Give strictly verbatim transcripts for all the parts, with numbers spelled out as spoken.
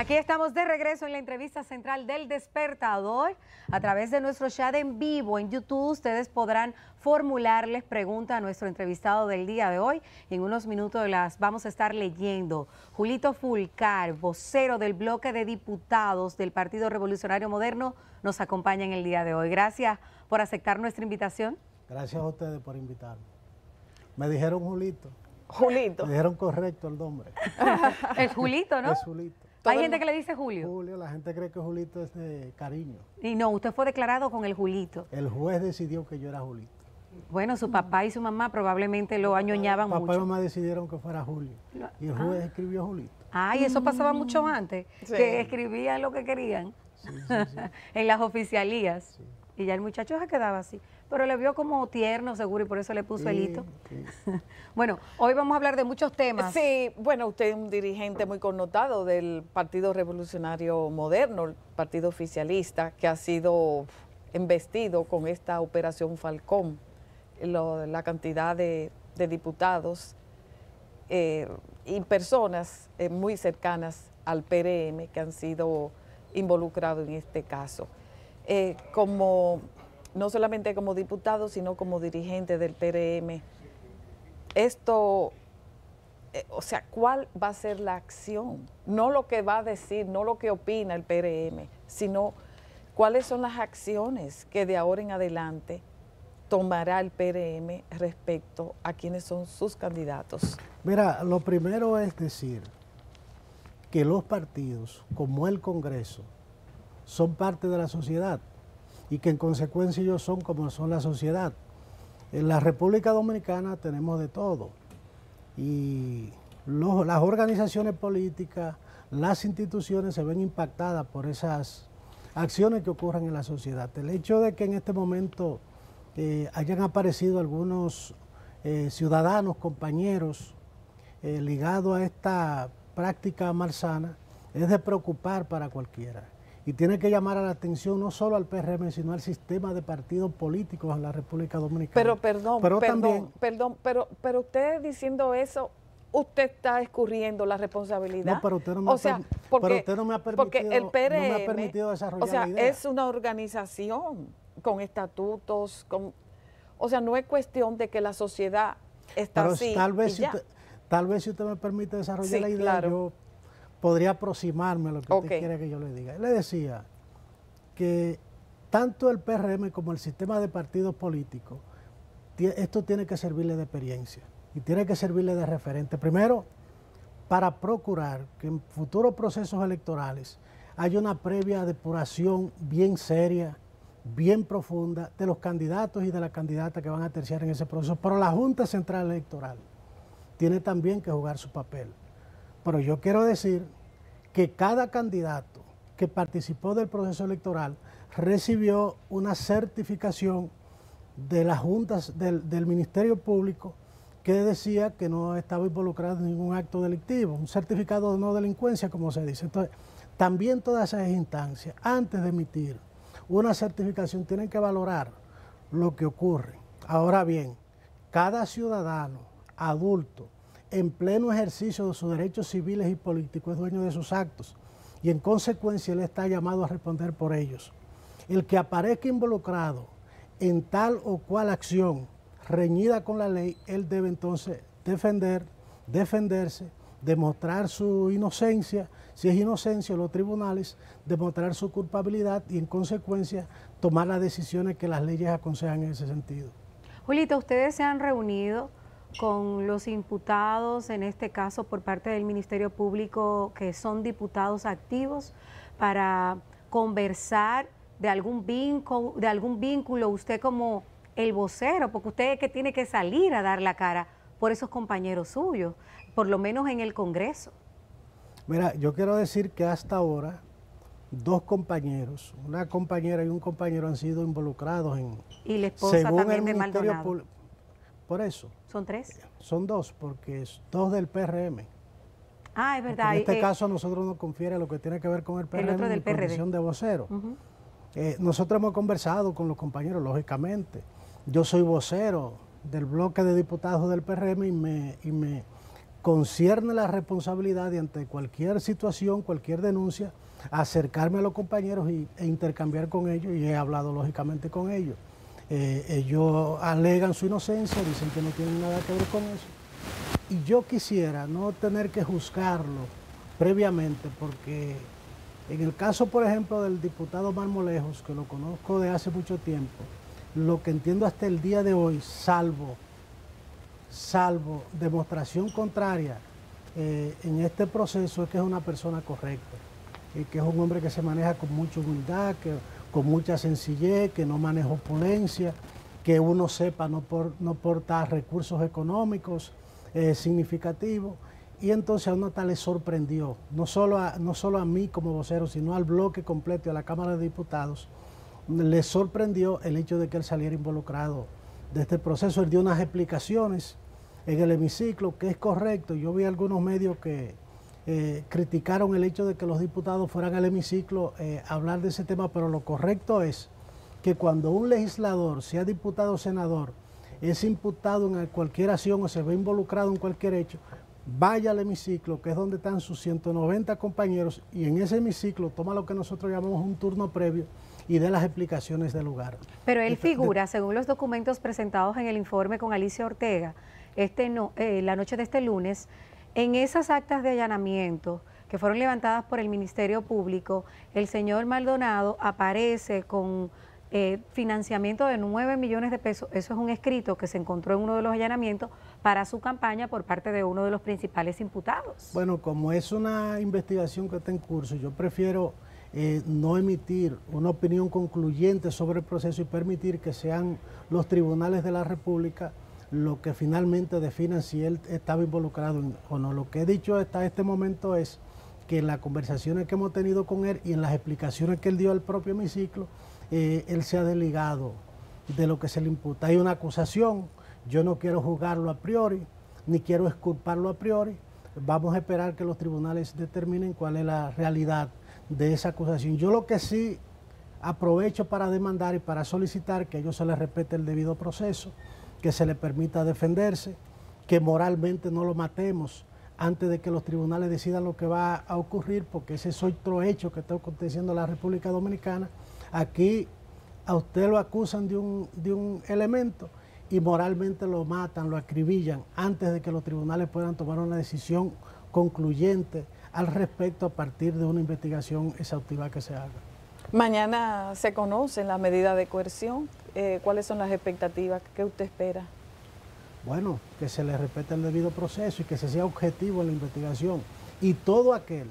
Aquí estamos de regreso en la entrevista central del Despertador. A través de nuestro chat en vivo en YouTube, ustedes podrán formularles preguntas a nuestro entrevistado del día de hoy. Y en unos minutos las vamos a estar leyendo. Julito Fulcar, vocero del bloque de diputados del Partido Revolucionario Moderno, nos acompaña en el día de hoy. Gracias por aceptar nuestra invitación. Gracias a ustedes por invitarme. Me dijeron Julito. Julito. Me dijeron correcto el nombre. Es Julito, ¿no? Es Julito. Hay gente que le dice Julio. Julio, la gente cree que Julito es de cariño. Y no, usted fue declarado con el Julito. El juez decidió que yo era Julito. Bueno, su papá y su mamá probablemente lo añoñaban mucho. Papá y mamá decidieron que fuera Julio. Y el juez ah. escribió Julito. Ah, y eso pasaba mucho antes, sí. que escribían lo que querían sí, sí, sí. en las oficialías. Sí. Y ya el muchacho se quedaba así. Pero le vio como tierno, seguro, y por eso le puso sí, el hito. Sí. Bueno, hoy vamos a hablar de muchos temas. Sí, bueno, usted es un dirigente muy connotado del Partido Revolucionario Moderno, el partido oficialista, que ha sido embestido con esta Operación Falcón, lo, la cantidad de, de diputados eh, y personas eh, muy cercanas al P R M que han sido involucrados en este caso. Eh, como... no solamente como diputado, sino como dirigente del P R M. Esto, eh, o sea, ¿cuál va a ser la acción? No lo que va a decir, no lo que opina el P R M, sino cuáles son las acciones que de ahora en adelante tomará el P R M respecto a quiénes son sus candidatos. Mira, lo primero es decir que los partidos, como el Congreso, son parte de la sociedad, y que en consecuencia ellos son como son la sociedad. En la República Dominicana tenemos de todo, y los, las organizaciones políticas, las instituciones se ven impactadas por esas acciones que ocurren en la sociedad. El hecho de que en este momento eh, hayan aparecido algunos eh, ciudadanos, compañeros, eh, ligados a esta práctica malsana, es de preocupar para cualquiera. Y tiene que llamar a la atención no solo al P R M, sino al sistema de partidos políticos en la República Dominicana. Pero perdón, pero perdón, también, perdón, pero, pero usted diciendo eso, usted está escurriendo la responsabilidad. No, pero usted no me, o sea, ha, porque, pero usted no me ha permitido, porque el P R M, no me ha permitido desarrollar, o sea, la idea. Es una organización con estatutos, con, o sea, no es cuestión de que la sociedad está pero así. Tal vez, y si ya. Usted, tal vez si usted me permite desarrollar sí, la idea, claro. yo... podría aproximarme a lo que okay. usted quiere que yo le diga. Le decía que tanto el P R M como el sistema de partidos políticos, esto tiene que servirle de experiencia y tiene que servirle de referente. Primero, para procurar que en futuros procesos electorales haya una previa depuración bien seria, bien profunda, de los candidatos y de las candidatas que van a terciar en ese proceso. Pero la Junta Central Electoral tiene también que jugar su papel. Pero yo quiero decir que cada candidato que participó del proceso electoral recibió una certificación de las juntas del, del Ministerio Público que decía que no estaba involucrado en ningún acto delictivo, un certificado de no delincuencia, como se dice. Entonces, también todas esas instancias, antes de emitir una certificación, tienen que valorar lo que ocurre. Ahora bien, cada ciudadano adulto, en pleno ejercicio de sus derechos civiles y políticos, es dueño de sus actos y en consecuencia él está llamado a responder por ellos. El que aparezca involucrado en tal o cual acción reñida con la ley, él debe entonces defender, defenderse, demostrar su inocencia, si es inocencia en los tribunales, demostrar su culpabilidad y en consecuencia tomar las decisiones que las leyes aconsejan en ese sentido. Julito, ustedes se han reunido con los imputados, en este caso por parte del Ministerio Público, que son diputados activos, para conversar de algún vínculo, de algún vínculo usted como el vocero, porque usted es que tiene que salir a dar la cara por esos compañeros suyos, por lo menos en el Congreso. Mira, yo quiero decir que hasta ahora dos compañeros, una compañera y un compañero han sido involucrados en... Y la esposa según también el de Ministerio Maldonado. Por eso. ¿Son tres? Son dos, porque es dos del P R M. Ah, es verdad. En este eh, caso a nosotros nos confiere lo que tiene que ver con el P R M, el otro del P R D, condición de vocero. Uh-huh. eh, nosotros hemos conversado con los compañeros, lógicamente. Yo soy vocero del bloque de diputados del P R M y me, y me concierne la responsabilidad de ante cualquier situación, cualquier denuncia, acercarme a los compañeros y, e intercambiar con ellos, y he hablado lógicamente con ellos. Eh, ellos alegan su inocencia, dicen que no tienen nada que ver con eso. Y yo quisiera no tener que juzgarlo previamente, porque en el caso, por ejemplo, del diputado Marmolejos, que lo conozco de hace mucho tiempo, lo que entiendo hasta el día de hoy, salvo, salvo demostración contraria eh, en este proceso, es que es una persona correcta, y que es un hombre que se maneja con mucha humildad, que, con mucha sencillez, que no maneja opulencia, que uno sepa no, por, no porta recursos económicos eh, significativos. Y entonces a uno hasta le sorprendió, no solo, a, no solo a mí como vocero, sino al bloque completo y a la Cámara de Diputados, le sorprendió el hecho de que él saliera involucrado de este proceso. Él dio unas explicaciones en el hemiciclo, que es correcto. Yo vi algunos medios que eh, criticaron el hecho de que los diputados fueran al hemiciclo eh, a hablar de ese tema, pero lo correcto es que cuando un legislador, sea diputado o senador, es imputado en cualquier acción o se ve involucrado en cualquier hecho, vaya al hemiciclo, que es donde están sus ciento noventa compañeros, y en ese hemiciclo toma lo que nosotros llamamos un turno previo y dé las explicaciones del lugar. Pero él figura, según los documentos presentados en el informe con Alicia Ortega, este no, eh, la noche de este lunes, en esas actas de allanamiento que fueron levantadas por el Ministerio Público, el señor Maldonado aparece con Eh, financiamiento de nueve millones de pesos. Eso es un escrito que se encontró en uno de los allanamientos para su campaña por parte de uno de los principales imputados. Bueno, como es una investigación que está en curso, yo prefiero eh, no emitir una opinión concluyente sobre el proceso y permitir que sean los tribunales de la República lo que finalmente definan si él estaba involucrado o no. Lo que he dicho hasta este momento es que en las conversaciones que hemos tenido con él y en las explicaciones que él dio al propio hemiciclo, Eh, él se ha desligado de lo que se le imputa. Hay una acusación, yo no quiero juzgarlo a priori, ni quiero exculparlo a priori. Vamos a esperar que los tribunales determinen cuál es la realidad de esa acusación. Yo lo que sí aprovecho para demandar y para solicitar que a ellos se les respete el debido proceso, que se les permita defenderse, que moralmente no lo matemos antes de que los tribunales decidan lo que va a ocurrir, porque ese es otro hecho que está aconteciendo en la República Dominicana. Aquí a usted lo acusan de un, de un elemento y moralmente lo matan, lo acribillan antes de que los tribunales puedan tomar una decisión concluyente al respecto a partir de una investigación exhaustiva que se haga. Mañana se conocen las medidas de coerción. Eh, ¿Cuáles son las expectativas? ¿Qué usted espera? Bueno, que se le respete el debido proceso y que se sea objetivo en la investigación. Y todo aquel,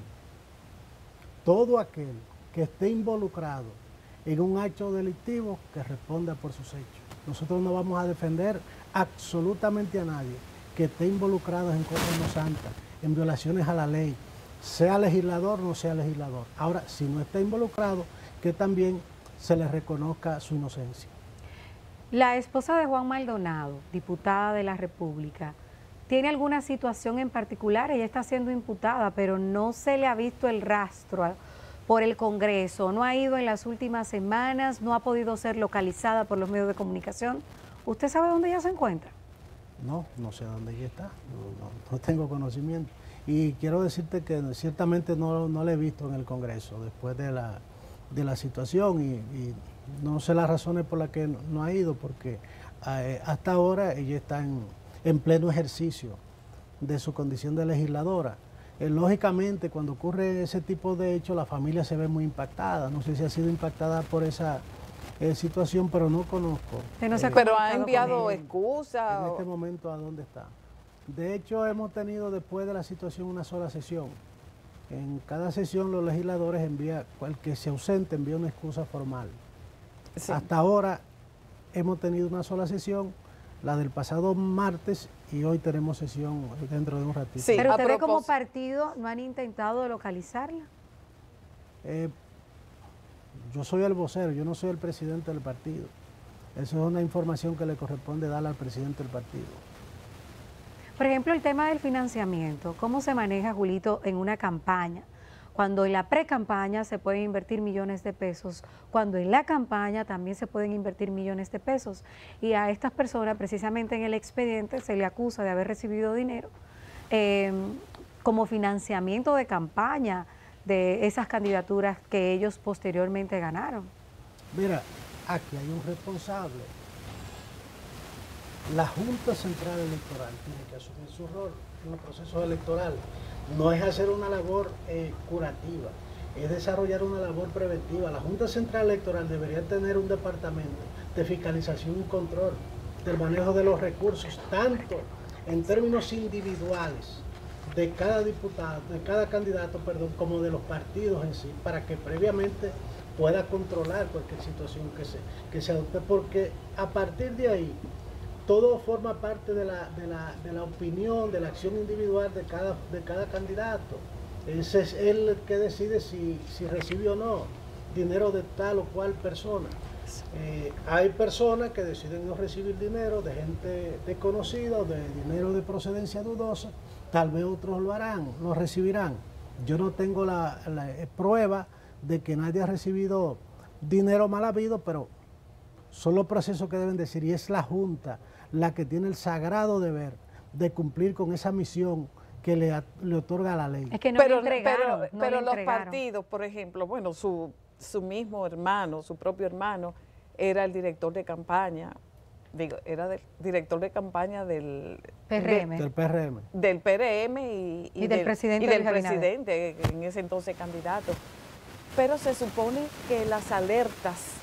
todo aquel que esté involucrado en un acto delictivo, que responda por sus hechos. Nosotros no vamos a defender absolutamente a nadie que esté involucrado en cosas no santas, en violaciones a la ley, sea legislador o no sea legislador. Ahora, si no está involucrado, que también se le reconozca su inocencia. La esposa de Juan Maldonado, diputada de la República, ¿tiene alguna situación en particular? Ella está siendo imputada, pero no se le ha visto el rastro a por el Congreso, no ha ido en las últimas semanas, no ha podido ser localizada por los medios de comunicación. ¿Usted sabe dónde ella se encuentra? No, no sé dónde ella está, no, no, no tengo conocimiento. Y quiero decirte que ciertamente no, no la he visto en el Congreso después de la, de la situación y, y no sé las razones por las que no, no ha ido, porque eh, hasta ahora ella está en, en pleno ejercicio de su condición de legisladora. Lógicamente, cuando ocurre ese tipo de hecho, la familia se ve muy impactada. No sé si ha sido impactada por esa eh, situación, pero no conozco. Pero, eh, pero ha enviado excusas. En o... este momento, ¿a dónde está? De hecho, hemos tenido después de la situación una sola sesión. En cada sesión, los legisladores envían, cual que se ausente, envía una excusa formal. Sí. Hasta ahora, hemos tenido una sola sesión, la del pasado martes, y hoy tenemos sesión dentro de un ratito. Sí, pero ustedes como partido no han intentado localizarla. Eh, yo soy el vocero, yo no soy el presidente del partido. Eso es una información que le corresponde dar al presidente del partido. Por ejemplo, el tema del financiamiento. ¿Cómo se maneja, Julito, en una campaña? Cuando en la pre-campaña se pueden invertir millones de pesos, cuando en la campaña también se pueden invertir millones de pesos. Y a estas personas, precisamente en el expediente, se le acusa de haber recibido dinero eh, como financiamiento de campaña de esas candidaturas que ellos posteriormente ganaron. Mira, aquí hay un responsable. La Junta Central Electoral tiene que asumir su rol en los procesos electorales. No es hacer una labor eh, curativa, es desarrollar una labor preventiva. La Junta Central Electoral debería tener un departamento de fiscalización y control del manejo de los recursos, tanto en términos individuales de cada diputado, de cada candidato, perdón, como de los partidos en sí, para que previamente pueda controlar cualquier situación que se, que se adopte, porque a partir de ahí todo forma parte de la, de la, de la opinión, de la acción individual de cada, de cada candidato. Ese es él el que decide si, si recibe o no dinero de tal o cual persona. Eh, hay personas que deciden no recibir dinero de gente desconocida o de dinero de procedencia dudosa. Tal vez otros lo harán, lo recibirán. Yo no tengo la, la prueba de que nadie ha recibido dinero mal habido, pero son los procesos que deben decir, y es la Junta la que tiene el sagrado deber de cumplir con esa misión que le, a, le otorga la ley. Es que no pero, le pero, no pero le los partidos, por ejemplo, bueno, su, su mismo hermano, su propio hermano, era el director de campaña, digo, era del, director de campaña del P R M. De, del P R M. Del P R M y, y, y del, del presidente, y del presidente en ese entonces candidato. Pero se supone que las alertas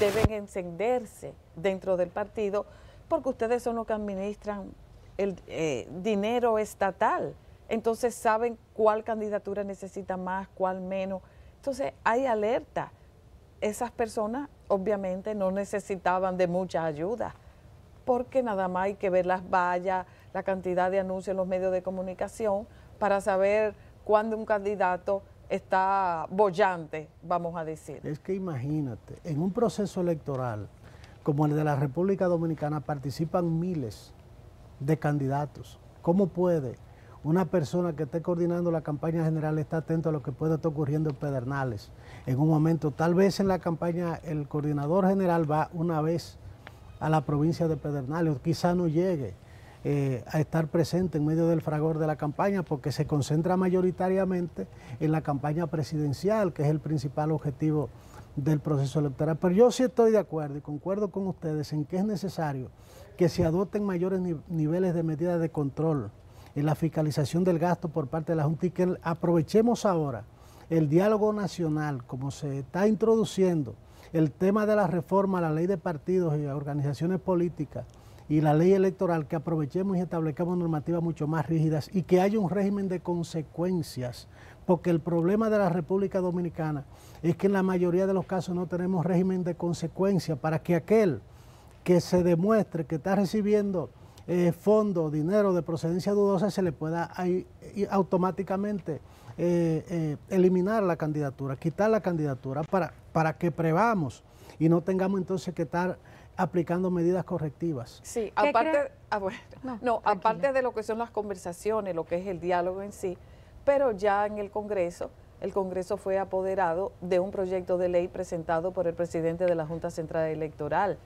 deben encenderse dentro del partido, porque ustedes son los que administran el eh, dinero estatal, entonces saben cuál candidatura necesita más, cuál menos, entonces hay alerta. Esas personas obviamente no necesitaban de mucha ayuda, porque nada más hay que ver las vallas, la cantidad de anuncios en los medios de comunicación para saber cuándo un candidato está bollante, vamos a decir. Es que imagínate, en un proceso electoral como el de la República Dominicana participan miles de candidatos. ¿Cómo puede una persona que esté coordinando la campaña general estar atento a lo que pueda estar ocurriendo en Pedernales? En un momento, tal vez en la campaña el coordinador general va una vez a la provincia de Pedernales, o quizá no llegue Eh, a estar presente en medio del fragor de la campaña, porque se concentra mayoritariamente en la campaña presidencial, que es el principal objetivo del proceso electoral. Pero yo sí estoy de acuerdo y concuerdo con ustedes en que es necesario que se adopten mayores ni- niveles de medidas de control en la fiscalización del gasto por parte de la Junta, y que aprovechemos ahora el diálogo nacional, como se está introduciendo el tema de la reforma a la ley de partidos y organizaciones políticas y la ley electoral, que aprovechemos y establezcamos normativas mucho más rígidas y que haya un régimen de consecuencias, porque el problema de la República Dominicana es que en la mayoría de los casos no tenemos régimen de consecuencias para que aquel que se demuestre que está recibiendo eh, fondos, dinero de procedencia dudosa, se le pueda ahí, automáticamente eh, eh, eliminar la candidatura, quitar la candidatura para, para que prevamos y no tengamos entonces que estar aplicando medidas correctivas. Sí, aparte, ah, bueno, no, no, aparte de lo que son las conversaciones, lo que es el diálogo en sí, pero ya en el Congreso, el Congreso fue apoderado de un proyecto de ley presentado por el presidente de la Junta Central Electoral,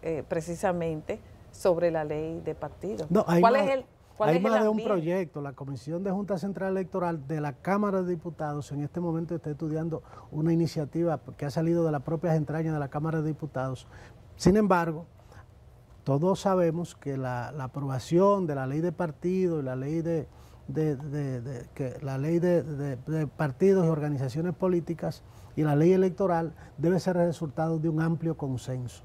eh, precisamente sobre la ley de partidos. No, ¿Cuál más, es el cuál Hay es más el de un proyecto? La Comisión de Junta Central Electoral de la Cámara de Diputados en este momento está estudiando una iniciativa que ha salido de las propias entrañas de la Cámara de Diputados. Sin embargo, todos sabemos que la, la aprobación de la ley de partidos y la ley de, de, de, de, que la ley de, de, de partidos y organizaciones políticas y la ley electoral debe ser el resultado de un amplio consenso.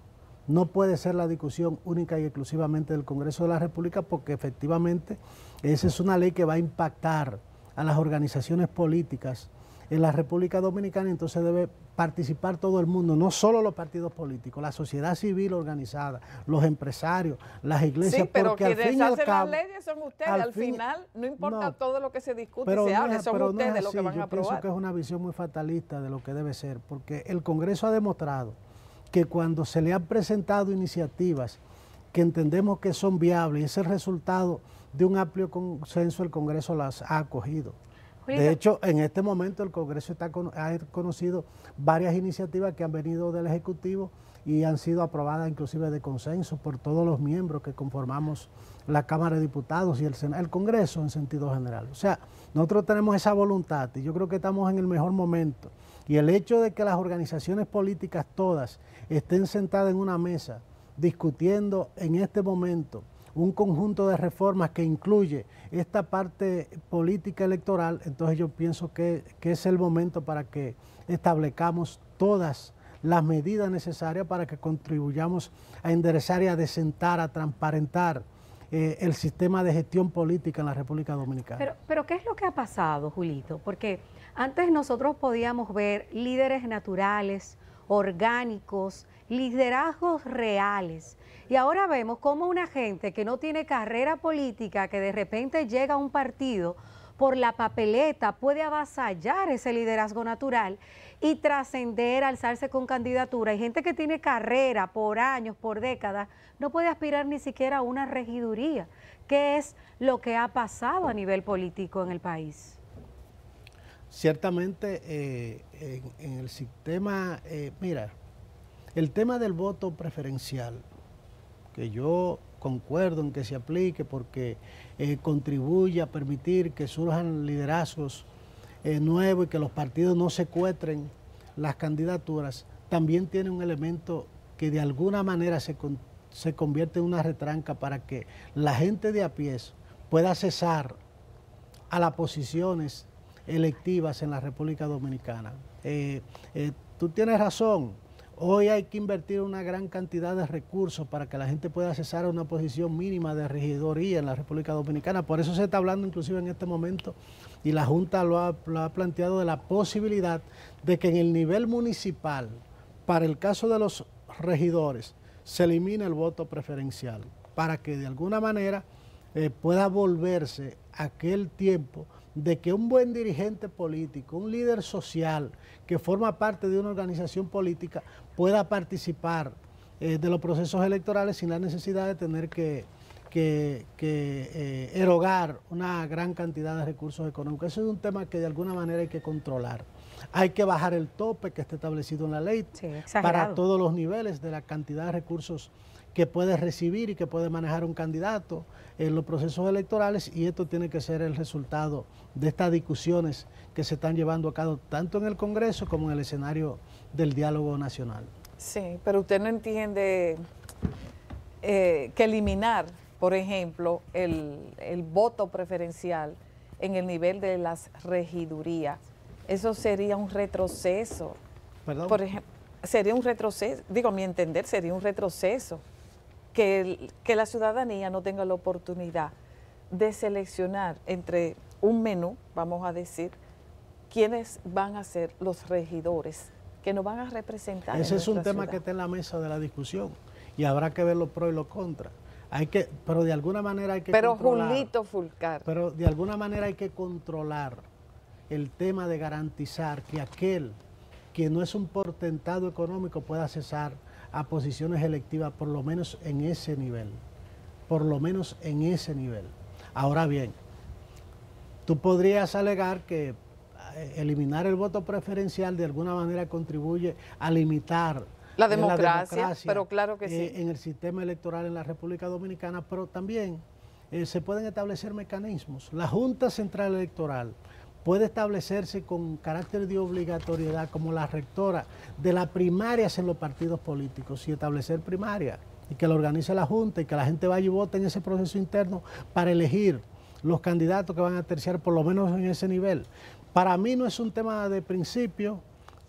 No puede ser la discusión única y exclusivamente del Congreso de la República, porque efectivamente esa es una ley que va a impactar a las organizaciones políticas en la República Dominicana. Entonces debe participar todo el mundo, no solo los partidos políticos, la sociedad civil organizada, los empresarios, las iglesias. Sí, pero porque quienes al fin hacen al cabo, las leyes son ustedes, al, al fin, final no importa no, todo lo que se discute y se no hable, es, son ustedes no lo que van Yo a aprobar. Yo pienso que es una visión muy fatalista de lo que debe ser, porque el Congreso ha demostrado que cuando se le han presentado iniciativas que entendemos que son viables, y es el resultado de un amplio consenso, el Congreso las ha acogido. De hecho, en este momento el Congreso está con, ha conocido varias iniciativas que han venido del Ejecutivo y han sido aprobadas inclusive de consenso por todos los miembros que conformamos la Cámara de Diputados y el Senado, el Congreso en sentido general. O sea, nosotros tenemos esa voluntad y yo creo que estamos en el mejor momento. Y el hecho de que las organizaciones políticas todas estén sentadas en una mesa discutiendo en este momento un conjunto de reformas que incluye esta parte política electoral, entonces yo pienso que, que es el momento para que establezcamos todas las medidas necesarias para que contribuyamos a enderezar y a desentar, a transparentar eh, el sistema de gestión política en la República Dominicana. Pero, pero ¿qué es lo que ha pasado, Julito? Porque antes nosotros podíamos ver líderes naturales, orgánicos, liderazgos reales. Y ahora vemos cómo una gente que no tiene carrera política, que de repente llega a un partido por la papeleta, puede avasallar ese liderazgo natural y trascender, alzarse con candidatura. Hay gente que tiene carrera por años, por décadas, no puede aspirar ni siquiera a una regiduría. ¿Qué es lo que ha pasado a nivel político en el país? Ciertamente, eh, en, en el sistema, eh, mira, el tema del voto preferencial, que yo concuerdo en que se aplique porque eh, contribuye a permitir que surjan liderazgos eh, nuevos y que los partidos no secuestren las candidaturas, también tiene un elemento que de alguna manera se, con, se convierte en una retranca para que la gente de a pie pueda accesar a las posiciones electivas en la República Dominicana. Eh, eh, tú tienes razón. Hoy hay que invertir una gran cantidad de recursos para que la gente pueda accesar a una posición mínima de regiduría en la República Dominicana. Por eso se está hablando inclusive en este momento, y la Junta lo ha, lo ha planteado, de la posibilidad de que en el nivel municipal, para el caso de los regidores, se elimine el voto preferencial, para que de alguna manera eh, pueda volverse aquel tiempo de que un buen dirigente político, un líder social que forma parte de una organización política pueda participar eh, de los procesos electorales sin la necesidad de tener que, que, que eh, erogar una gran cantidad de recursos económicos. Eso es un tema que de alguna manera hay que controlar. Hay que bajar el tope que está establecido en la ley, sí, para todos los niveles de la cantidad de recursos que puede recibir y que puede manejar un candidato en los procesos electorales, y esto tiene que ser el resultado de estas discusiones que se están llevando a cabo tanto en el Congreso como en el escenario del diálogo nacional. Sí, pero usted no entiende eh, que eliminar, por ejemplo, el, el voto preferencial en el nivel de las regidurías, eso sería un retroceso. Perdón. Por ejemplo, sería un retroceso, digo, a mi entender sería un retroceso. Que, el, que la ciudadanía no tenga la oportunidad de seleccionar entre un menú, vamos a decir, quiénes van a ser los regidores que nos van a representar. Ese es un tema ciudad. que está en la mesa de la discusión y habrá que ver los pros y los contras. Hay que, pero de alguna manera hay que pero controlar. Pero Julito Fulcar. Pero de alguna manera hay que controlar el tema de garantizar que aquel que no es un portentado económico pueda cesar a posiciones electivas, por lo menos en ese nivel, por lo menos en ese nivel. Ahora bien, tú podrías alegar que eliminar el voto preferencial de alguna manera contribuye a limitar la democracia, eh, la democracia pero claro que eh, sí. en el sistema electoral en la República Dominicana, pero también eh, se pueden establecer mecanismos. La Junta Central Electoral puede establecerse con carácter de obligatoriedad como la rectora de las primarias en los partidos políticos, y establecer primaria y que lo organice la Junta y que la gente vaya y vote en ese proceso interno para elegir los candidatos que van a terciar, por lo menos en ese nivel. Para mí no es un tema de principio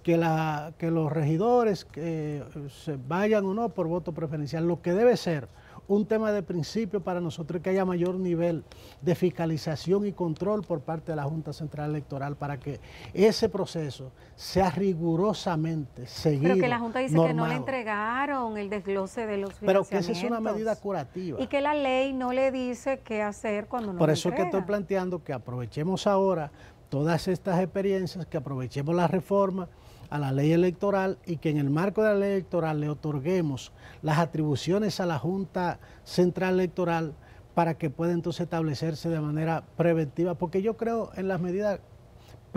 que, la, que los regidores que se vayan o no por voto preferencial. Lo que debe ser un tema de principio para nosotros es que haya mayor nivel de fiscalización y control por parte de la Junta Central Electoral para que ese proceso sea rigurosamente seguido. Pero que la Junta dice normado. que no le entregaron el desglose de los financiamientos. Pero que esa es una medida curativa. Y que la ley no le dice qué hacer cuando no. Por eso es que estoy planteando que aprovechemos ahora todas estas experiencias, que aprovechemos la reforma a la ley electoral y que en el marco de la ley electoral le otorguemos las atribuciones a la Junta Central Electoral para que pueda entonces establecerse de manera preventiva, porque yo creo en las medidas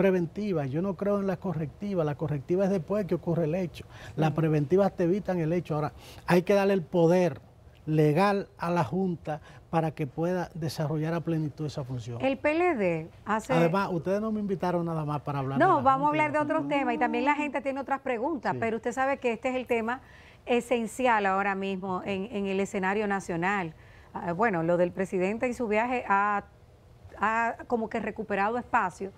preventivas, yo no creo en las correctivas, la correctiva es después que ocurre el hecho, las preventivas te evitan el hecho. Ahora hay que darle el poder legal a la Junta para que pueda desarrollar a plenitud esa función. El P L D hace... Además, ustedes no me invitaron nada más para hablar. No, vamos a hablar de otros temas y también la gente tiene otras preguntas, sí, pero usted sabe que este es el tema esencial ahora mismo en, en el escenario nacional. Bueno, lo del presidente y su viaje ha, ha como que recuperado espacio,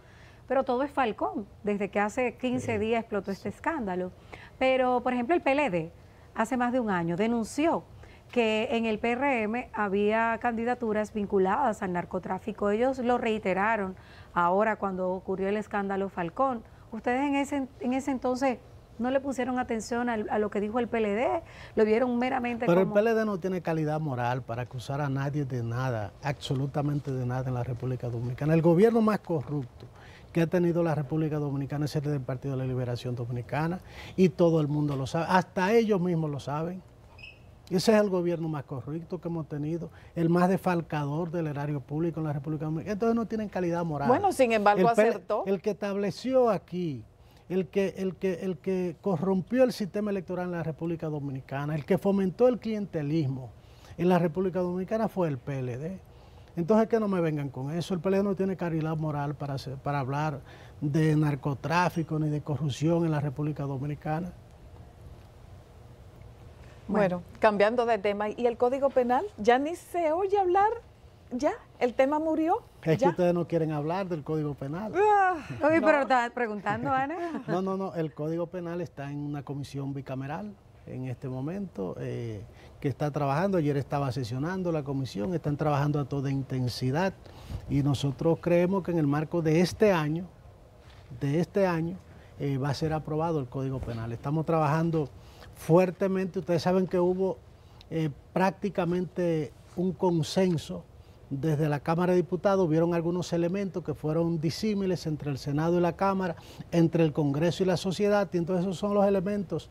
pero todo es Falcón, desde que hace quince sí. días explotó este escándalo. Pero, por ejemplo, el P L D hace más de un año denunció que en el P R M había candidaturas vinculadas al narcotráfico. Ellos lo reiteraron ahora cuando ocurrió el escándalo Falcón. Ustedes en ese, en ese entonces no le pusieron atención a, a lo que dijo el P L D, lo vieron meramente pero como... Pero el P L D no tiene calidad moral para acusar a nadie de nada, absolutamente de nada en la República Dominicana. El gobierno más corrupto que ha tenido la República Dominicana es el del Partido de la Liberación Dominicana y todo el mundo lo sabe, hasta ellos mismos lo saben. Ese es el gobierno más corrupto que hemos tenido, el más defalcador del erario público en la República Dominicana. Entonces no tienen calidad moral. Bueno, sin embargo, el P L D acertó. El que estableció aquí, el que, el, que, el que corrompió el sistema electoral en la República Dominicana, el que fomentó el clientelismo en la República Dominicana fue el P L D. Entonces que no me vengan con eso, el P L D no tiene calidad moral para, hacer, para hablar de narcotráfico ni de corrupción en la República Dominicana. Bueno, bueno, cambiando de tema, ¿y el Código Penal? Ya ni se oye hablar, ya, el tema murió. Es ya. que ustedes no quieren hablar del Código Penal. Ah, oye, no. Pero estaba preguntando, Ana. No, no, no, el Código Penal está en una comisión bicameral en este momento, eh, que está trabajando, ayer estaba sesionando la comisión, están trabajando a toda intensidad y nosotros creemos que en el marco de este año, de este año, eh, va a ser aprobado el Código Penal. Estamos trabajando fuertemente, ustedes saben que hubo eh, prácticamente un consenso desde la Cámara de Diputados, hubieron algunos elementos que fueron disímiles entre el Senado y la Cámara, entre el Congreso y la sociedad, y entonces esos son los elementos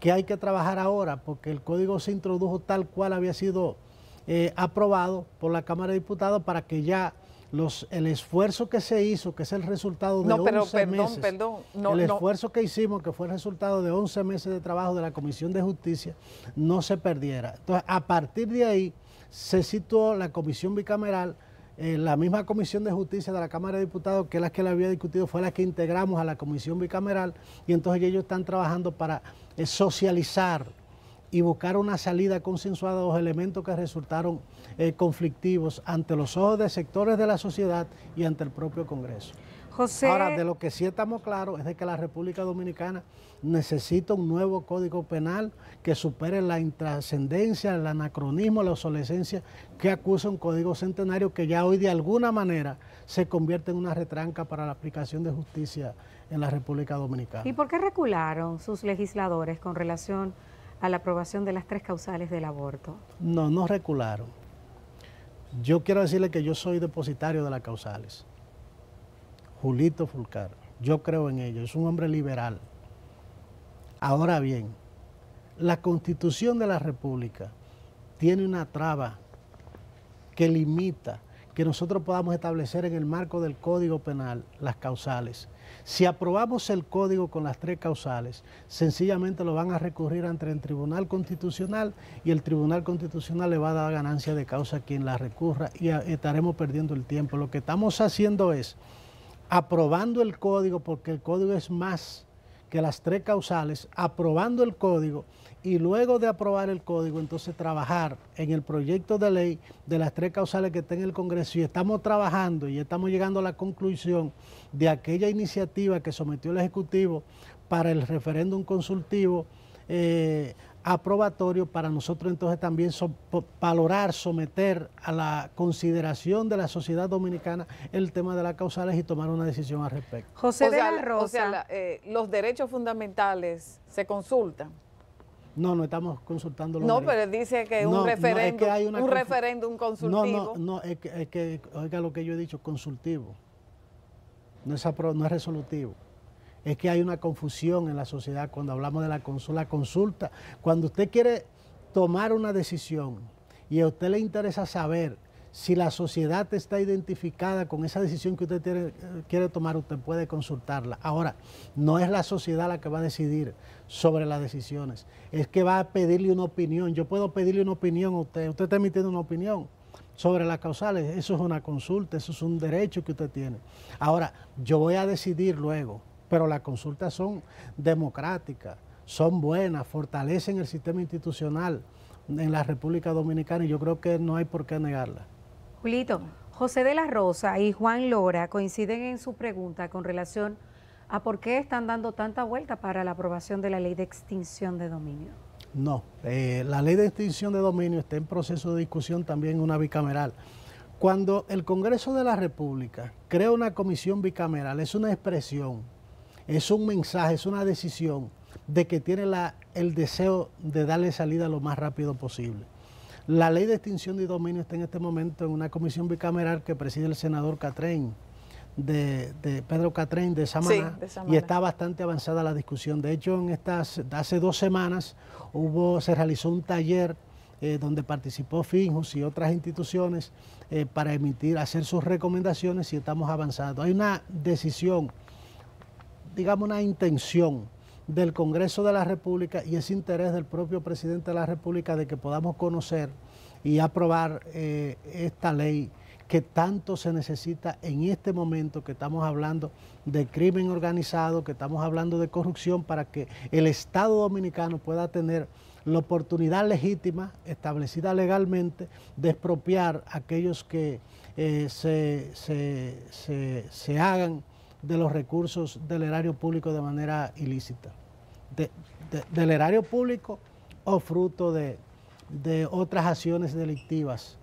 que hay que trabajar ahora, porque el código se introdujo tal cual había sido eh, aprobado por la Cámara de Diputados para que ya... Los, el esfuerzo que se hizo, que es el resultado de no, pero, once perdón, meses, perdón, no, el no. esfuerzo que hicimos, que fue el resultado de once meses de trabajo de la Comisión de Justicia, no se perdiera. Entonces, a partir de ahí, se situó la Comisión Bicameral, eh, la misma Comisión de Justicia de la Cámara de Diputados, que es la que la había discutido, fue la que integramos a la Comisión Bicameral, y entonces ellos están trabajando para eh, socializar y buscar una salida consensuada a los elementos que resultaron eh, conflictivos ante los ojos de sectores de la sociedad y ante el propio Congreso. José... Ahora, de lo que sí estamos claros es de que la República Dominicana necesita un nuevo Código Penal que supere la intrascendencia, el anacronismo, la obsolescencia que acusa un Código Centenario que ya hoy de alguna manera se convierte en una retranca para la aplicación de justicia en la República Dominicana. ¿Y por qué recularon sus legisladores con relación a la aprobación de las tres causales del aborto? No, no recularon. Yo quiero decirle que yo soy depositario de las causales. Julito Fulcar, yo creo en ello, es un hombre liberal. Ahora bien, la Constitución de la República tiene una traba que limita que nosotros podamos establecer en el marco del Código Penal las causales. Si aprobamos el código con las tres causales, sencillamente lo van a recurrir ante el Tribunal Constitucional y el Tribunal Constitucional le va a dar ganancia de causa a quien la recurra y estaremos perdiendo el tiempo. Lo que estamos haciendo es aprobando el código, porque el código es más que las tres causales, aprobando el código y luego de aprobar el código, entonces trabajar en el proyecto de ley de las tres causales que está en el Congreso y estamos trabajando y estamos llegando a la conclusión de aquella iniciativa que sometió el Ejecutivo para el referéndum consultivo eh, aprobatorio para nosotros entonces también so valorar, someter a la consideración de la sociedad dominicana el tema de las causales y tomar una decisión al respecto. José o de sea, la Rosa. O sea, la, eh, los derechos fundamentales se consultan. No, no estamos consultando los No, derechos. Pero dice que no, un referéndum, no, es que un consul referéndum consultivo. No, no, no es, que, es que, oiga lo que yo he dicho, consultivo. No es, no es resolutivo. Es que hay una confusión en la sociedad cuando hablamos de la consulta. La consulta, cuando usted quiere tomar una decisión y a usted le interesa saber Si la sociedad está identificada con esa decisión que usted tiene, quiere tomar, usted puede consultarla. Ahora, no es la sociedad la que va a decidir sobre las decisiones, es que va a pedirle una opinión. Yo puedo pedirle una opinión a usted, usted está emitiendo una opinión sobre las causales, eso es una consulta, eso es un derecho que usted tiene. Ahora, yo voy a decidir luego, pero las consultas son democráticas, son buenas, fortalecen el sistema institucional en la República Dominicana y yo creo que no hay por qué negarla. Julito, José de la Rosa y Juan Lora coinciden en su pregunta con relación a por qué están dando tanta vuelta para la aprobación de la ley de extinción de dominio. No, eh, la ley de extinción de dominio está en proceso de discusión también en una bicameral. Cuando el Congreso de la República crea una comisión bicameral, es una expresión, es un mensaje, es una decisión de que tiene la, el deseo de darle salida lo más rápido posible. La ley de extinción de dominio está en este momento en una comisión bicameral que preside el senador Catrín, de, de Pedro Catrín de Samaná, sí, de Samaná, y está bastante avanzada la discusión. De hecho, en estas, hace dos semanas hubo, se realizó un taller eh, donde participó FINJUS y otras instituciones eh, para emitir, hacer sus recomendaciones y estamos avanzando. Hay una decisión, digamos una intención del Congreso de la República y es interés del propio presidente de la República de que podamos conocer y aprobar eh, esta ley que tanto se necesita en este momento que estamos hablando de crimen organizado, que estamos hablando de corrupción, para que el Estado dominicano pueda tener la oportunidad legítima, establecida legalmente, de expropiar a aquellos que eh, se, se, se, se hagan de los recursos del erario público de manera ilícita, de, de, del erario público o fruto de, de otras acciones delictivas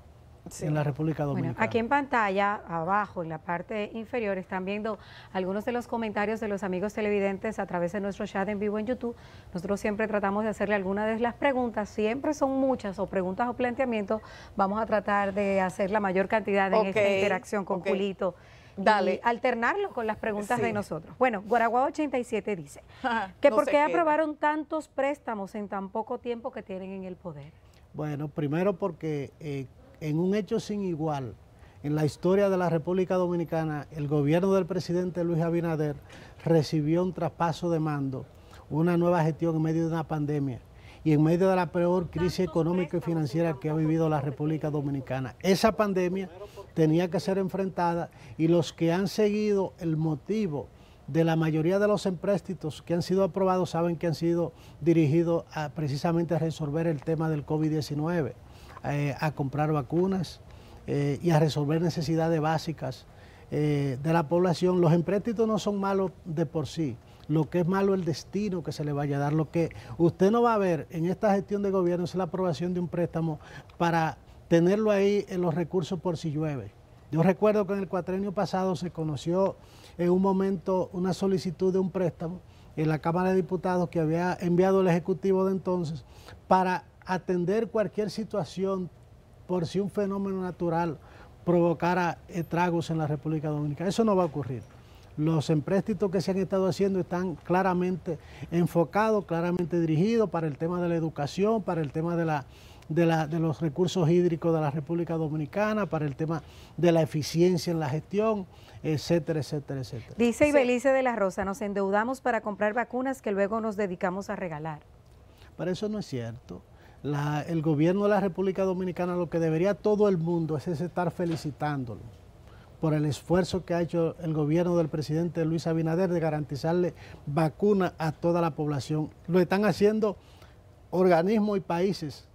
sí. en la República Dominicana. Bueno, aquí en pantalla, abajo, en la parte inferior, están viendo algunos de los comentarios de los amigos televidentes a través de nuestro chat en vivo en YouTube. Nosotros siempre tratamos de hacerle algunas de las preguntas, siempre son muchas, o preguntas o planteamientos, vamos a tratar de hacer la mayor cantidad okay. en esta interacción con okay. Julito. Dale. Alternarlo con las preguntas sí. de nosotros. Bueno, Guaraguá ochenta y siete dice que no ¿por qué queda. aprobaron tantos préstamos en tan poco tiempo que tienen en el poder? Bueno, primero porque eh, en un hecho sin igual en la historia de la República Dominicana, el gobierno del presidente Luis Abinader recibió un traspaso de mando, una nueva gestión en medio de una pandemia y en medio de la peor crisis económica y financiera que ha vivido la República Dominicana. Esa pandemia tenía que ser enfrentada y los que han seguido el motivo de la mayoría de los empréstitos que han sido aprobados saben que han sido dirigidos a, precisamente a resolver el tema del COVID diecinueve, eh, a comprar vacunas eh, y a resolver necesidades básicas eh, de la población. Los empréstitos no son malos de por sí. Lo que es malo el destino que se le vaya a dar. Lo que usted no va a ver en esta gestión de gobierno es la aprobación de un préstamo para tenerlo ahí en los recursos por si llueve. Yo recuerdo que en el cuatrenio pasado se conoció en un momento una solicitud de un préstamo en la Cámara de Diputados que había enviado el Ejecutivo de entonces para atender cualquier situación por si un fenómeno natural provocara estragos en la República Dominicana. Eso no va a ocurrir. Los empréstitos que se han estado haciendo están claramente enfocados, claramente dirigidos para el tema de la educación, para el tema de, la, de, la, de los recursos hídricos de la República Dominicana, para el tema de la eficiencia en la gestión, etcétera, etcétera, etcétera. Dice Ibelice de la Rosa, nos endeudamos para comprar vacunas que luego nos dedicamos a regalar. Pero eso no es cierto. La, el gobierno de la República Dominicana, lo que debería todo el mundo es, es estar felicitándolo por el esfuerzo que ha hecho el gobierno del presidente Luis Abinader de garantizarle vacuna a toda la población. Lo están haciendo organismos y países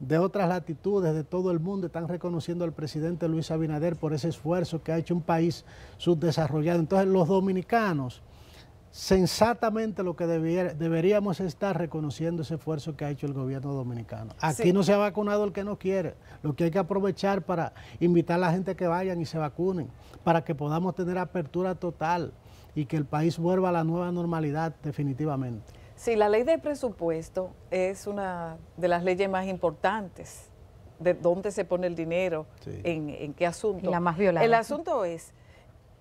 de otras latitudes, de todo el mundo, están reconociendo al presidente Luis Abinader por ese esfuerzo que ha hecho un país subdesarrollado. Entonces los dominicanos, sensatamente lo que debier, deberíamos estar reconociendo ese esfuerzo que ha hecho el gobierno dominicano. Aquí sí. no se ha vacunado el que no quiere, lo que hay que aprovechar para invitar a la gente que vayan y se vacunen, para que podamos tener apertura total y que el país vuelva a la nueva normalidad definitivamente. Sí, la ley de presupuesto es una de las leyes más importantes, de dónde se pone el dinero, sí. en, en qué asunto. Y la más violada. El asunto es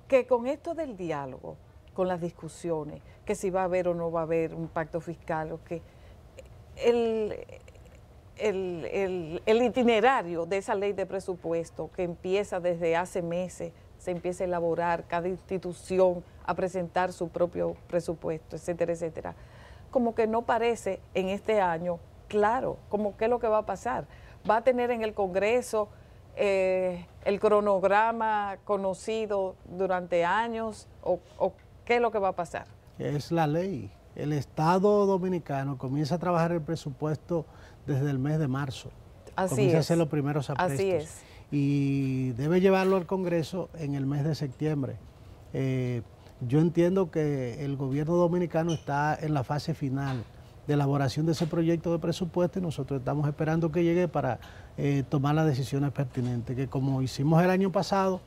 que con esto del diálogo, con las discusiones, que si va a haber o no va a haber un pacto fiscal, o que el, el, el, el itinerario de esa ley de presupuesto que empieza desde hace meses, se empieza a elaborar cada institución a presentar su propio presupuesto, etcétera, etcétera. Como que no parece en este año claro, como qué es lo que va a pasar. Va a tener en el Congreso eh, el cronograma conocido durante años o, o qué es lo que va a pasar. Es la ley. El Estado Dominicano comienza a trabajar el presupuesto desde el mes de marzo. Así es. Comienza a hacer los primeros aprestos. Así es. Y debe llevarlo al Congreso en el mes de septiembre. Eh, yo entiendo que el gobierno dominicano está en la fase final de elaboración de ese proyecto de presupuesto y nosotros estamos esperando que llegue para eh, tomar las decisiones pertinentes, que como hicimos el año pasado,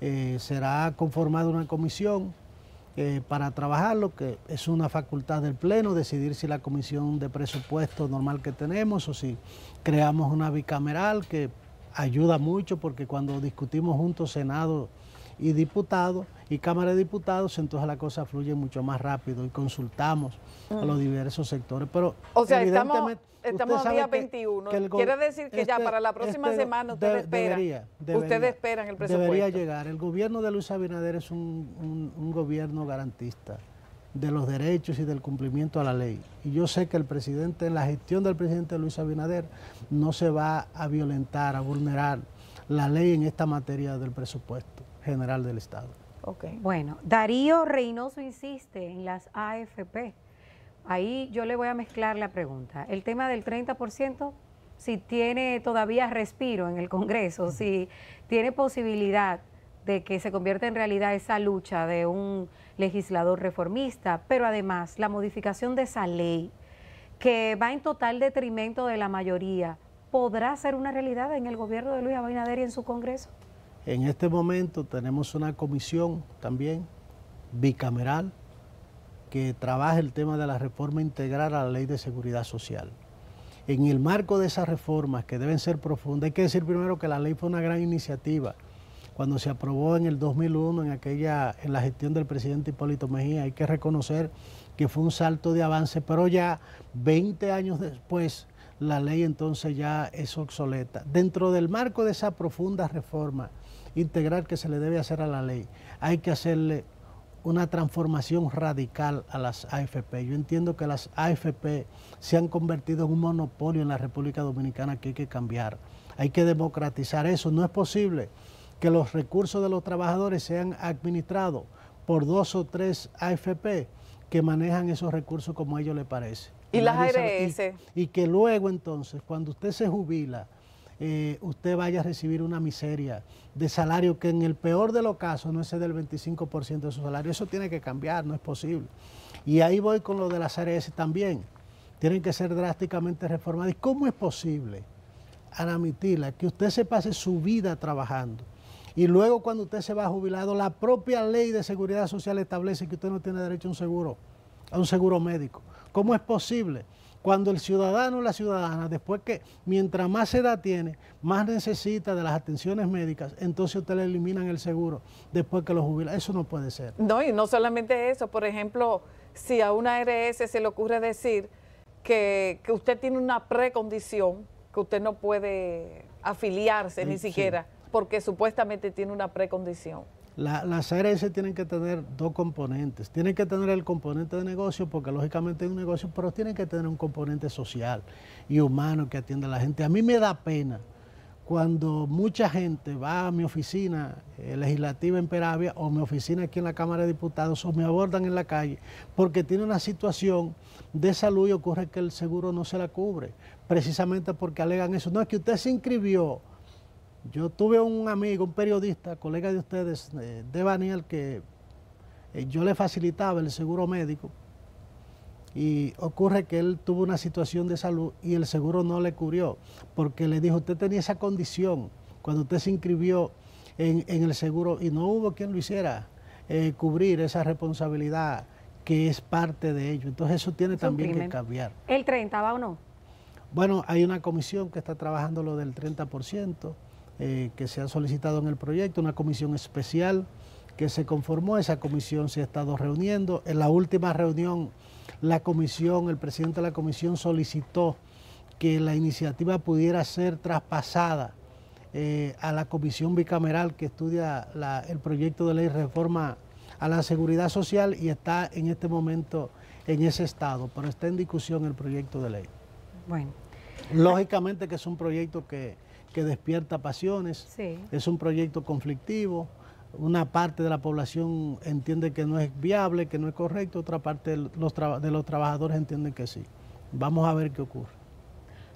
eh, será conformada una comisión eh, para trabajarlo, que es una facultad del Pleno, decidir si la comisión de presupuesto normal que tenemos o si creamos una bicameral, que ayuda mucho porque cuando discutimos juntos Senado y diputados y Cámara de Diputados, entonces la cosa fluye mucho más rápido y consultamos mm. a los diversos sectores. Pero o sea, evidentemente, estamos en día veintiuno. Que el quiere decir que este, ya para la próxima este semana ustedes de, esperan. Ustedes esperan el presupuesto. Debería llegar. El gobierno de Luis Abinader es un, un, un gobierno garantista de los derechos y del cumplimiento a la ley. Y yo sé que el presidente, en la gestión del presidente Luis Abinader, no se va a violentar, a vulnerar la ley en esta materia del presupuesto general del Estado. Okay. Bueno, Darío Reynoso insiste en las A F P. Ahí yo le voy a mezclar la pregunta. El tema del treinta por ciento, si tiene todavía respiro en el Congreso, si tiene posibilidad de que se convierta en realidad esa lucha de un legislador reformista, pero además la modificación de esa ley, que va en total detrimento de la mayoría, ¿podrá ser una realidad en el gobierno de Luis Abinader y en su Congreso? En este momento tenemos una comisión también bicameral que trabaja el tema de la reforma integral a la Ley de Seguridad Social. En el marco de esas reformas que deben ser profundas, hay que decir primero que la ley fue una gran iniciativa. Cuando se aprobó en el dos mil uno, en, aquella, en la gestión del presidente Hipólito Mejía, hay que reconocer que fue un salto de avance, pero ya veinte años después, la ley entonces ya es obsoleta. Dentro del marco de esa profunda reforma integral que se le debe hacer a la ley, hay que hacerle una transformación radical a las A F P. Yo entiendo que las A F P se han convertido en un monopolio en la República Dominicana que hay que cambiar. Hay que democratizar eso. No es posible que los recursos de los trabajadores sean administrados por dos o tres A F P que manejan esos recursos como a ellos les parece. Y las A R S. Y, y que luego entonces, cuando usted se jubila, eh, usted vaya a recibir una miseria de salario que en el peor de los casos no es del veinticinco por ciento de su salario. Eso tiene que cambiar, no es posible. Y ahí voy con lo de las A R S también. Tienen que ser drásticamente reformadas. ¿Y cómo es posible, Ana Mitila, que usted se pase su vida trabajando y luego cuando usted se va jubilado, la propia ley de seguridad social establece que usted no tiene derecho a un seguro, a un seguro médico? ¿Cómo es posible cuando el ciudadano o la ciudadana, después que mientras más edad tiene, más necesita de las atenciones médicas, entonces usted le eliminan el seguro después que lo jubila? Eso no puede ser. No, y no solamente eso. Por ejemplo, si a una A R S se le ocurre decir que, que usted tiene una precondición, que usted no puede afiliarse sí, ni siquiera, sí. porque supuestamente tiene una precondición. La, las A R S tienen que tener dos componentes. Tienen que tener el componente de negocio, porque lógicamente es un negocio, pero tienen que tener un componente social y humano que atienda a la gente. A mí me da pena cuando mucha gente va a mi oficina eh, legislativa en Peravia o mi oficina aquí en la Cámara de Diputados o me abordan en la calle porque tiene una situación de salud y ocurre que el seguro no se la cubre, precisamente porque alegan eso. No, es que usted se inscribió. Yo tuve un amigo, un periodista, colega de ustedes, eh, de Baní, al que eh, yo le facilitaba el seguro médico y ocurre que él tuvo una situación de salud y el seguro no le cubrió porque le dijo, usted tenía esa condición cuando usted se inscribió en, en el seguro y no hubo quien lo hiciera eh, cubrir esa responsabilidad que es parte de ello. Entonces eso tiene también que cambiar. ¿El treinta va o no? Bueno, hay una comisión que está trabajando lo del treinta por ciento. Eh, que se ha solicitado en el proyecto, una comisión especial que se conformó. Esa comisión se ha estado reuniendo. En la última reunión, la comisión, el presidente de la comisión solicitó que la iniciativa pudiera ser traspasada eh, a la comisión bicameral que estudia la, el proyecto de ley reforma a la seguridad social, y está en este momento en ese estado, pero está en discusión el proyecto de ley. Bueno. Lógicamente que es un proyecto que, que despierta pasiones, sí. Es un proyecto conflictivo, una parte de la población entiende que no es viable, que no es correcto, otra parte de los, tra de los trabajadores entienden que sí. Vamos a ver qué ocurre.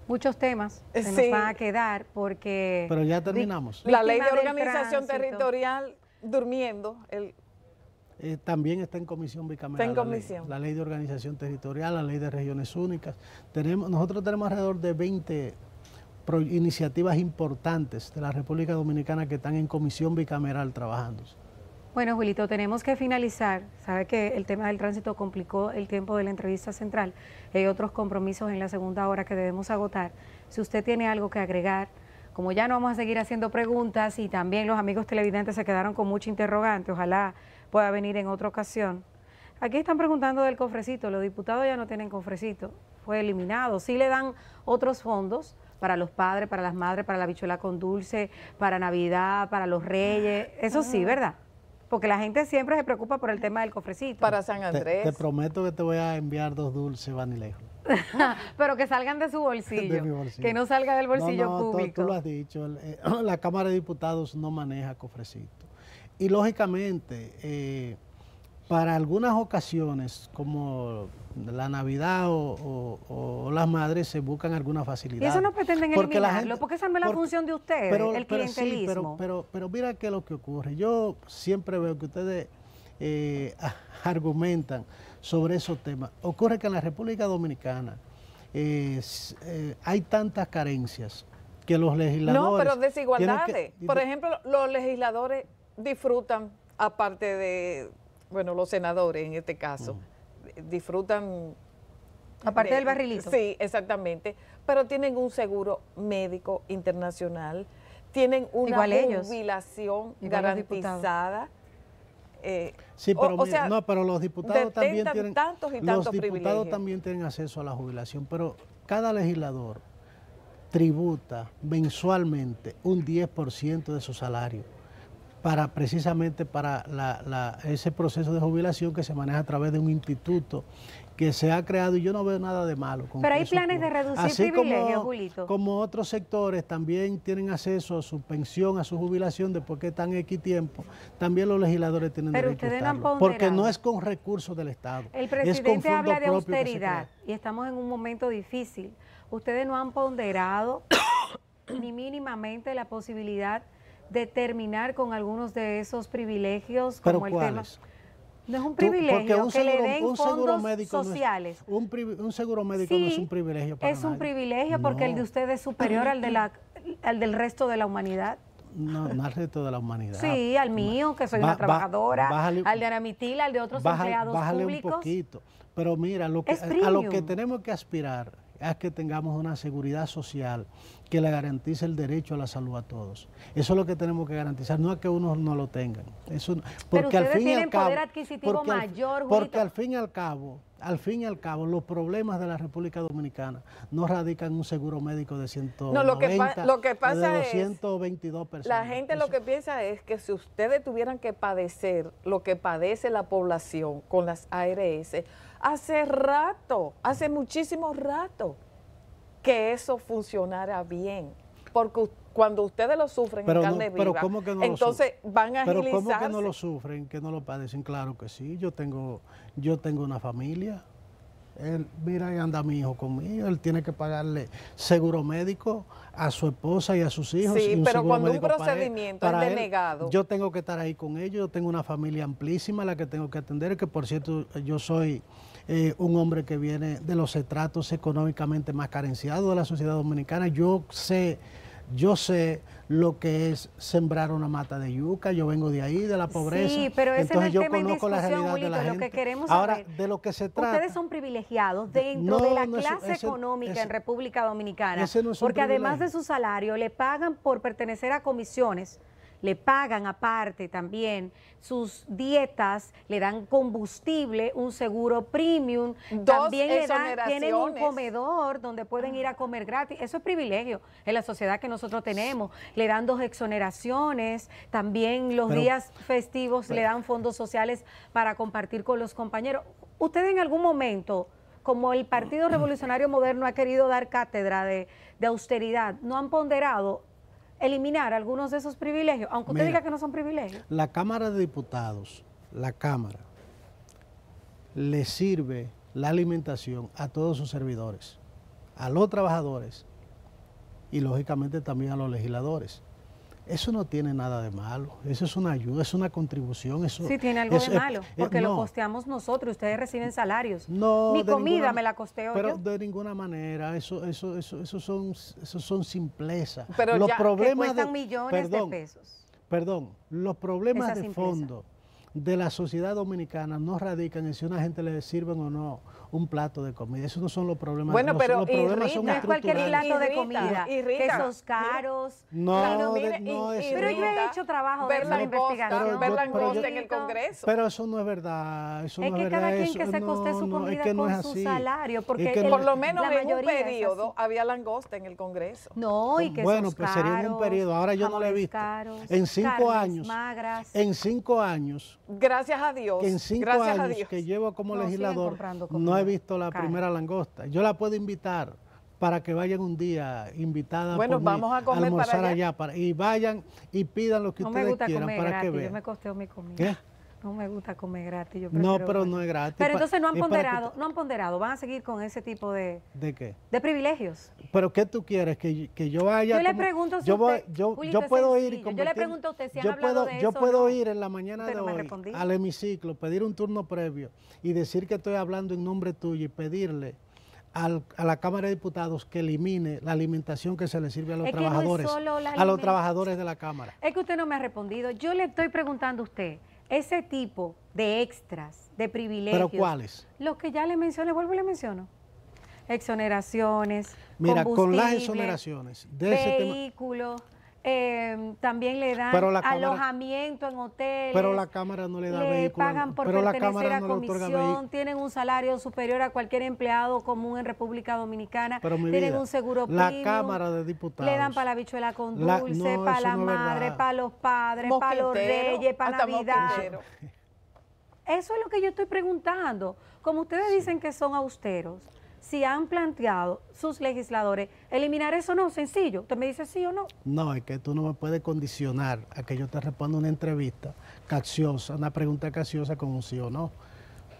Muchos temas se sí. nos van a quedar porque... Pero ya terminamos. La ley de organización territorial durmiendo... el Eh, también está en comisión bicameral. Está en comisión. La ley, la ley de organización territorial, la ley de regiones únicas. Tenemos, nosotros tenemos alrededor de veinte pro, iniciativas importantes de la República Dominicana que están en comisión bicameral trabajándose. Bueno, Julito, tenemos que finalizar. Sabe que el tema del tránsito complicó el tiempo de la entrevista central. Hay otros compromisos en la segunda hora que debemos agotar. Si usted tiene algo que agregar, como ya no vamos a seguir haciendo preguntas y también los amigos televidentes se quedaron con mucho interrogante, ojalá pueda venir en otra ocasión. Aquí están preguntando del cofrecito, los diputados ya no tienen cofrecito, fue eliminado, sí le dan otros fondos para los padres, para las madres, para la bichuela con dulce, para Navidad, para los reyes, eso sí, ¿verdad? Porque la gente siempre se preocupa por el tema del cofrecito. Para San Andrés. Te, te prometo que te voy a enviar dos dulces vanilejos. Pero que salgan de su bolsillo, de mi bolsillo, que no salga del bolsillo no, no, público. Tú, tú lo has dicho, el, eh, la Cámara de Diputados no maneja cofrecito. Y lógicamente, eh, para algunas ocasiones, como la Navidad o, o, o las madres, se buscan algunas facilidades. Y eso no pretenden porque eliminarlo, gente, porque esa no es la porque, función de ustedes, pero, el pero, clientelismo. Sí, pero, pero, pero mira qué es lo que ocurre. Yo siempre veo que ustedes eh, argumentan sobre esos temas. Ocurre que en la República Dominicana eh, eh, hay tantas carencias que los legisladores... No, pero desigualdades. Que, por ejemplo, los legisladores... disfrutan, aparte de, bueno, los senadores en este caso, mm. disfrutan... Aparte de, del barrilito. Sí, exactamente, pero tienen un seguro médico internacional, tienen una jubilación garantizada. Eh, sí, pero, o, o sea, no, pero los diputados también tienen... tantos y tantos privilegios. Los diputados también tienen acceso a la jubilación, pero cada legislador tributa mensualmente un diez por ciento de su salario. Para precisamente para la, la, ese proceso de jubilación que se maneja a través de un instituto que se ha creado, y yo no veo nada de malo. Con Pero hay planes ocurre. de reducir Así privilegios, como, Julito. Como otros sectores también tienen acceso a su pensión, a su jubilación, después que están X tiempo, también los legisladores tienen Pero derecho a estarlo, porque no es con recursos del Estado. El presidente es habla de austeridad y estamos en un momento difícil. Ustedes no han ponderado ni mínimamente la posibilidad de terminar con algunos de esos privilegios, como el tema. No es un privilegio Tú, un seguro, que le den un fondos médico sociales. No es, un, pri, un seguro médico sí, no es un privilegio para es nadie. un privilegio porque no. el de usted es superior al, de la, al del resto de la humanidad. No, no al resto de la humanidad. Sí, al mío, que soy ba, una trabajadora, ba, bájale, al de Ana Mitila, al de otros bájale, empleados bájale públicos. Bájale un poquito, pero mira, lo que, a lo que tenemos que aspirar es que tengamos una seguridad social que le garantice el derecho a la salud a todos. Eso es lo que tenemos que garantizar, no es que unos no lo tengan. Eso, porque Pero ustedes al fin tienen y al cabo, poder adquisitivo porque mayor, al, Porque al fin y al cabo, al fin y al cabo, los problemas de la República Dominicana no radican un seguro médico de ciento noventa, no, lo que pa, lo que pasa de doscientas veintidós personas. La gente Eso. lo que piensa es que si ustedes tuvieran que padecer lo que padece la población con las A R S, hace rato, hace muchísimo rato que eso funcionara bien, porque cuando ustedes lo sufren pero en carne no, pero viva, ¿cómo que no entonces lo van a agilizarse? Pero ¿cómo que no lo sufren, que no lo padecen? Claro que sí, yo tengo, yo tengo una familia, él, mira, ahí anda mi hijo conmigo, él tiene que pagarle seguro médico a su esposa y a sus hijos. Sí, un pero cuando un procedimiento para él, para es denegado. Él, yo tengo que estar ahí con ellos, yo tengo una familia amplísima a la que tengo que atender, que por cierto yo soy... Eh, un hombre que viene de los estratos económicamente más carenciados de la sociedad dominicana. Yo sé, yo sé lo que es sembrar una mata de yuca, yo vengo de ahí, de la pobreza. Sí, pero ese Entonces, es el yo tema conozco en la realidad Julito, de la gente. Lo que queremos Ahora, saber, de lo que se trata... Ustedes son privilegiados dentro no, de la no clase ese, económica ese, en República Dominicana, no porque además de su salario le pagan por pertenecer a comisiones le pagan aparte también sus dietas, le dan combustible, un seguro premium, Dos también le dan, tienen un comedor donde pueden ir a comer gratis. Eso es privilegio en la sociedad que nosotros tenemos. Le dan dos exoneraciones, también los pero, días festivos pero, le dan fondos sociales para compartir con los compañeros. ¿Usted en algún momento, como el Partido Revolucionario Moderno ha querido dar cátedra de, de austeridad, no han ponderado eliminar algunos de esos privilegios, aunque usted Mira, diga que no son privilegios? La Cámara de Diputados, la Cámara, le sirve la alimentación a todos sus servidores, a los trabajadores y lógicamente también a los legisladores. Eso no tiene nada de malo, eso es una ayuda, es una contribución. Eso, sí, tiene algo eso, de malo, porque eh, no, lo costeamos nosotros, ustedes reciben salarios. No, mi comida ninguna, me la costeo pero yo. Pero de ninguna manera, eso, eso, eso, eso son, eso son simplezas. Pero los ya, problemas que cuestan de, millones perdón, de pesos. Perdón, los problemas Esa de simpleza. fondo de la sociedad dominicana no radican en si a una gente le sirven o no un plato de comida. Esos no son los problemas. Bueno, los, pero los problemas son estructurales. No es cualquier plato de comida, quesos caros. No, no, mire, no es Pero yo he hecho trabajo de la investigación. Ver langosta en el Congreso. Pero eso no es verdad. Eso es no que es cada verdad, quien que eso, se coste no, su comida no, es que no con es su salario. Porque es que el, por lo menos la en un periodo había langosta en el Congreso. No, y que Bueno, pero sería en un periodo. Ahora yo no lo he visto. En cinco años. En cinco años. Gracias a Dios. Que en cinco Gracias años a Dios. que llevo como no, legislador no he visto la cara. primera langosta. Yo la puedo invitar para que vayan un día invitada bueno, por vamos mí, a comer almorzar para allá, allá para, y vayan y pidan lo que no ustedes me gusta quieran comer para gratis, que vean. Yo me costeo mi comida. ¿Qué? No me gusta comer gratis. Yo no, pero comer. no es gratis. Pero entonces no han ponderado, que... no han ponderado. Van a seguir con ese tipo de... ¿De qué? De privilegios. ¿Pero qué tú quieres? Que, que yo vaya... Yo como, le pregunto a si usted... Yo, Julio, yo puedo ir... Yo le pregunto a usted si han hablado puedo, de eso. Yo puedo no. ir en la mañana usted de no hoy respondí. al hemiciclo, pedir un turno previo y decir que estoy hablando en nombre tuyo y pedirle al, a la Cámara de Diputados que elimine la alimentación que se le sirve a los es trabajadores. No a los trabajadores de la Cámara. Es que usted no me ha respondido. Yo le estoy preguntando a usted... Ese tipo de extras, de privilegios. ¿Pero cuáles? Los que ya le mencioné, vuelvo y le menciono. Exoneraciones, Mira, con las exoneraciones de vehículo, ese tema, eh, también le dan cámara, alojamiento en hoteles. Pero la Cámara no le da le vehículo. pagan por pero pertenecer la a no comisión, tienen un salario superior a cualquier empleado común en República Dominicana, pero tienen vida, un seguro la premium. La Cámara de Diputados. Le dan para la bichuela con dulce, no, para la no madre, para los padres, para los reyes, para Navidad. Mosquintero. Eso es lo que yo estoy preguntando. Como ustedes sí. dicen que son austeros, si han planteado sus legisladores eliminar eso, no, sencillo. ¿Usted me dice sí o no? No, es que tú no me puedes condicionar a que yo te responda una entrevista capciosa, una pregunta capciosa con un sí o no,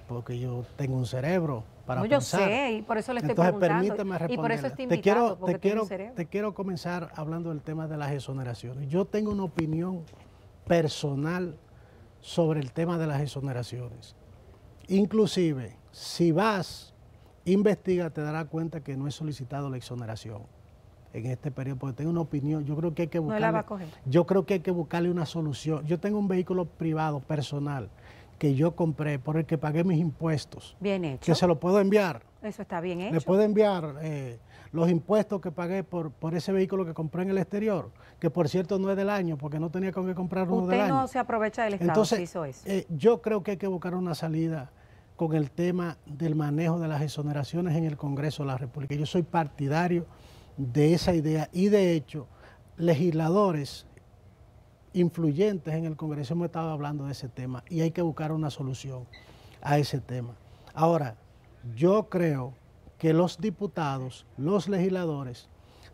porque yo tengo un cerebro para no, pensar. Yo sé, y por eso le estoy Entonces, preguntando. Permíteme responderla. Y por eso estoy invitado, te quiero, te quiero, te quiero comenzar hablando del tema de las exoneraciones. Yo tengo una opinión personal sobre el tema de las exoneraciones. Inclusive, si vas... investiga, te dará cuenta que no he solicitado la exoneración en este periodo, porque tengo una opinión, yo creo que hay que buscarle, no la va a coger. Yo creo que hay que buscarle una solución. Yo tengo un vehículo privado, personal, que yo compré, por el que pagué mis impuestos. Bien hecho. Que se lo puedo enviar. Eso está bien hecho. Le puedo enviar eh, los impuestos que pagué por, por ese vehículo que compré en el exterior, que por cierto no es del año, porque no tenía con qué comprar uno del año. Usted no se aprovecha del Estado, Entonces, si hizo eso. Eh, yo creo que hay que buscar una salida con el tema del manejo de las exoneraciones en el Congreso de la República. Yo soy partidario de esa idea y de hecho, legisladores influyentes en el Congreso hemos estado hablando de ese tema y hay que buscar una solución a ese tema. Ahora, yo creo que los diputados, los legisladores,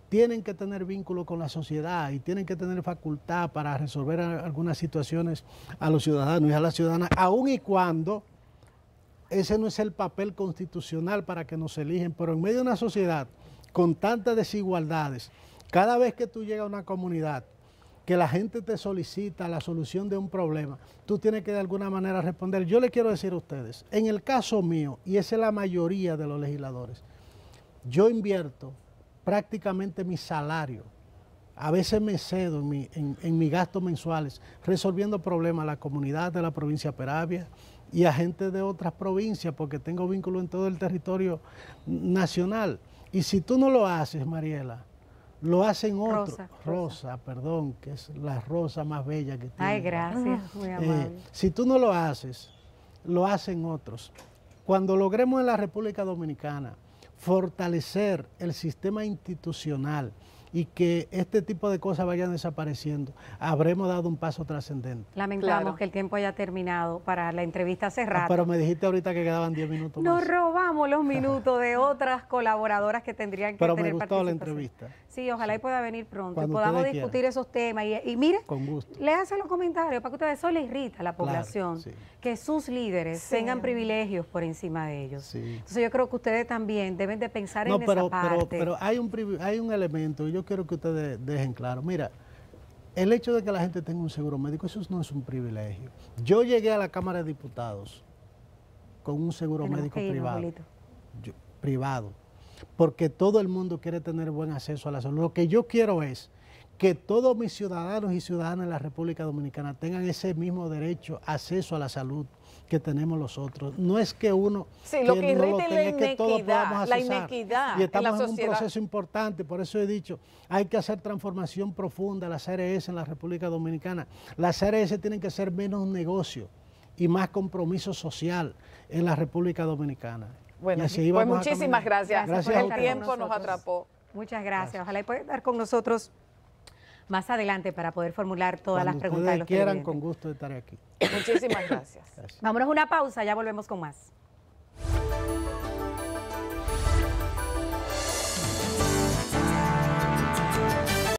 tienen que tener vínculo con la sociedad y tienen que tener facultad para resolver algunas situaciones a los ciudadanos y a las ciudadanas, aun y cuando... Ese no es el papel constitucional para que nos eligen, pero en medio de una sociedad con tantas desigualdades, cada vez que tú llegas a una comunidad, que la gente te solicita la solución de un problema, tú tienes que de alguna manera responder. Yo le quiero decir a ustedes, en el caso mío, y esa es la mayoría de los legisladores, yo invierto prácticamente mi salario, a veces me cedo en mi, en, en mis gastos mensuales, resolviendo problemas a la comunidad de la provincia de Peravia, y a gente de otras provincias, porque tengo vínculo en todo el territorio nacional. Y si tú no lo haces, Mariela, lo hacen otros. Rosa, rosa. rosa, perdón, que es la rosa más bella que tiene. Ay, gracias, ah, muy amable. Eh, si tú no lo haces, lo hacen otros. Cuando logremos en la República Dominicana fortalecer el sistema institucional y que este tipo de cosas vayan desapareciendo, habremos dado un paso trascendente. Lamentamos claro. que el tiempo haya terminado para la entrevista hace rato. Ah, pero me dijiste ahorita que quedaban diez minutos más. Nos robamos los minutos de otras colaboradoras que tendrían que pero tener participación. Pero me gustó la entrevista. Sí, ojalá y pueda venir pronto, cuando podamos discutir quiera. esos temas. Y, y mire, con gusto. Le hacen los comentarios para que ustedes, eso le irrita a la población, claro, sí. que sus líderes sí. tengan privilegios por encima de ellos. Sí. Entonces yo creo que ustedes también deben de pensar no, en pero, esa parte. Pero, pero hay, un, hay un elemento, yo quiero que ustedes dejen claro, mira, el hecho de que la gente tenga un seguro médico, eso no es un privilegio. Yo llegué a la Cámara de Diputados con un seguro Tenemos médico ir, privado, yo, privado. porque todo el mundo quiere tener buen acceso a la salud. Lo que yo quiero es que todos mis ciudadanos y ciudadanas de la República Dominicana tengan ese mismo derecho, acceso a la salud que tenemos los otros. No es que uno... Sí, lo que irrita es la inequidad, la inequidad en la sociedad. Y estamos en un proceso importante, por eso he dicho, hay que hacer transformación profunda, las A R S en la República Dominicana. Las A R S tienen que ser menos negocio y más compromiso social en la República Dominicana. Bueno, pues muchísimas gracias. gracias, gracias el tiempo nos atrapó. Muchas gracias. gracias. Ojalá y pueda estar con nosotros más adelante para poder formular todas Cuando las preguntas de los que quieran, con gusto estaré aquí. Muchísimas gracias. gracias. Vámonos a una pausa, ya volvemos con más.